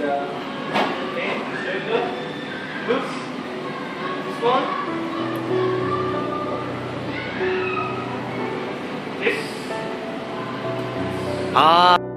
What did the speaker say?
Okay, straight up. Oops. This one. This. Ah.